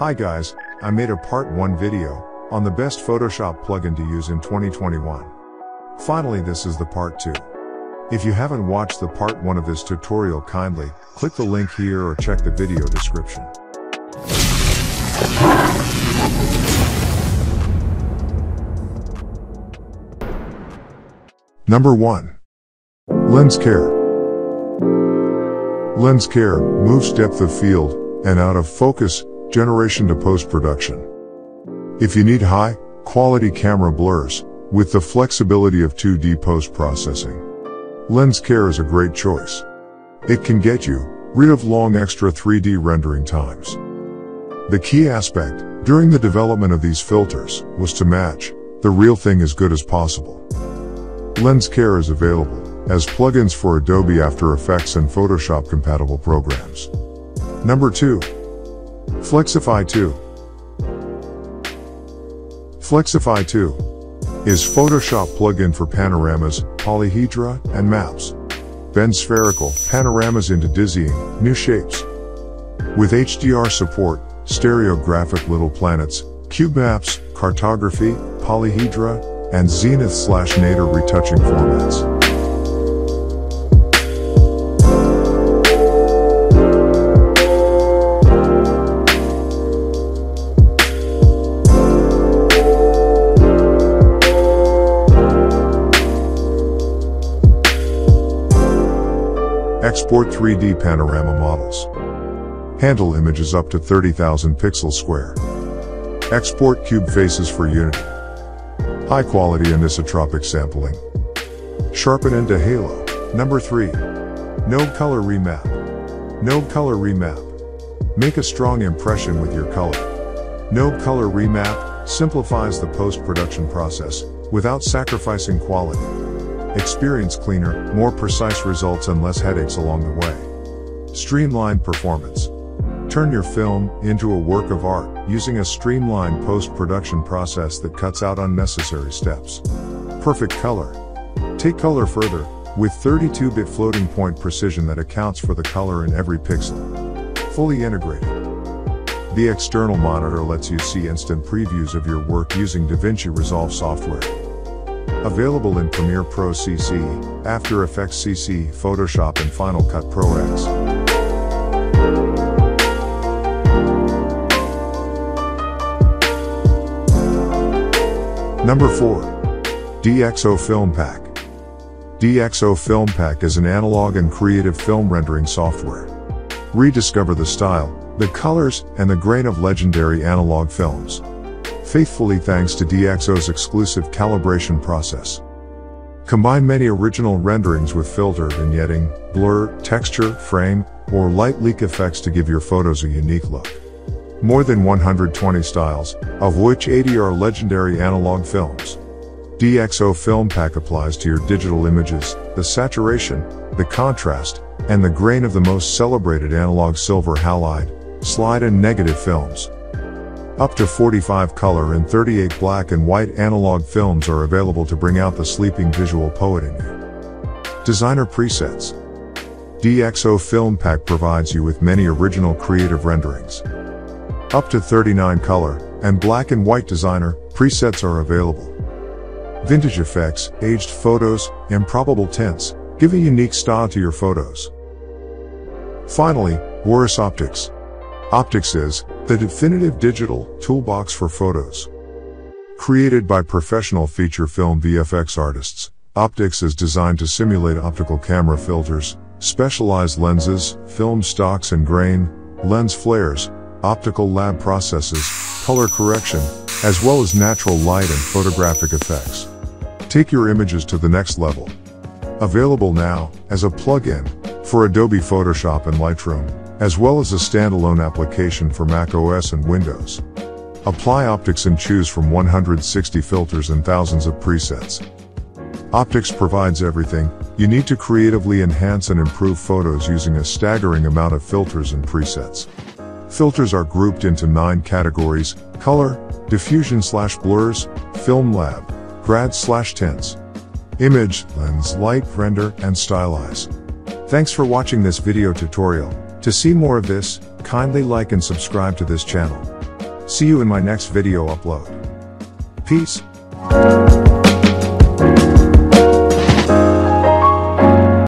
Hi guys, I made a part 1 video on the best Photoshop plugin to use in 2021. Finally, this is the part 2. If you haven't watched the part 1 of this tutorial, kindly click the link here or check the video description. Number 1. LensCare. LensCare moves depth of field and out of focus generation to post-production. If you need high-quality camera blurs with the flexibility of 2D post-processing, LensCare is a great choice. It can get you rid of long extra 3D rendering times. The key aspect during the development of these filters was to match the real thing as good as possible. LensCare is available as plugins for Adobe After Effects and Photoshop compatible programs. Number 2. Flexify Two. Flexify Two is Photoshop plugin for panoramas, polyhedra, and maps. Bend spherical panoramas into dizzying new shapes. With HDR support, stereographic little planets, cube maps, cartography, polyhedra, and zenith/nadir retouching formats. Export 3D panorama models. Handle images up to 30,000 pixels square. Export cube faces for unity. High quality anisotropic sampling. Sharpen into halo. Number 3. Nobe Color Remap. Nobe Color Remap. Make a strong impression with your color. Nobe Color Remap simplifies the post-production process without sacrificing quality. Experience cleaner, more precise results and less headaches along the way. Streamlined performance. Turn your film into a work of art using a streamlined post-production process that cuts out unnecessary steps. Perfect color. Take color further with 32-bit floating point precision that accounts for the color in every pixel. Fully integrated. The external monitor lets you see instant previews of your work using DaVinci Resolve software. Available in Premiere Pro CC, After Effects CC, Photoshop and Final Cut Pro X. Number 4. DXO Film Pack. DXO Film Pack is an analog and creative film rendering software. Rediscover the style, the colors, and the grain of legendary analog films, faithfully thanks to DXO's exclusive calibration process. Combine many original renderings with filter, vignetting, blur, texture, frame, or light leak effects to give your photos a unique look. More than 120 styles, of which 80 are legendary analog films. DXO Film Pack applies to your digital images the saturation, the contrast, and the grain of the most celebrated analog silver halide, slide and negative films. Up to 45 color and 38 black and white analog films are available to bring out the sleeping visual poet in you. Designer presets. DXO Film Pack provides you with many original creative renderings. Up to 39 color and black and white designer presets are available. Vintage effects, aged photos, improbable tints, give a unique style to your photos. Finally, Warris Optics. Optics is the definitive digital toolbox for photos. Created by professional feature film VFX artists, Optics is designed to simulate optical camera filters, specialized lenses, film stocks and grain, lens flares, optical lab processes, color correction, as well as natural light and photographic effects. Take your images to the next level. Available now as a plugin for Adobe Photoshop and Lightroom, as well as a standalone application for Mac OS and Windows. Apply Optics and choose from 160 filters and thousands of presets. Optics provides everything you need to creatively enhance and improve photos using a staggering amount of filters and presets. Filters are grouped into 9 categories: color, diffusion/blurs, film lab, grad/tints, image, lens, light, render, and stylize. Thanks for watching this video tutorial. To see more of this, kindly like and subscribe to this channel. See you in my next video upload. Peace.